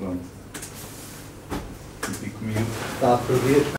Pronto. Fico comigo. Está a perder.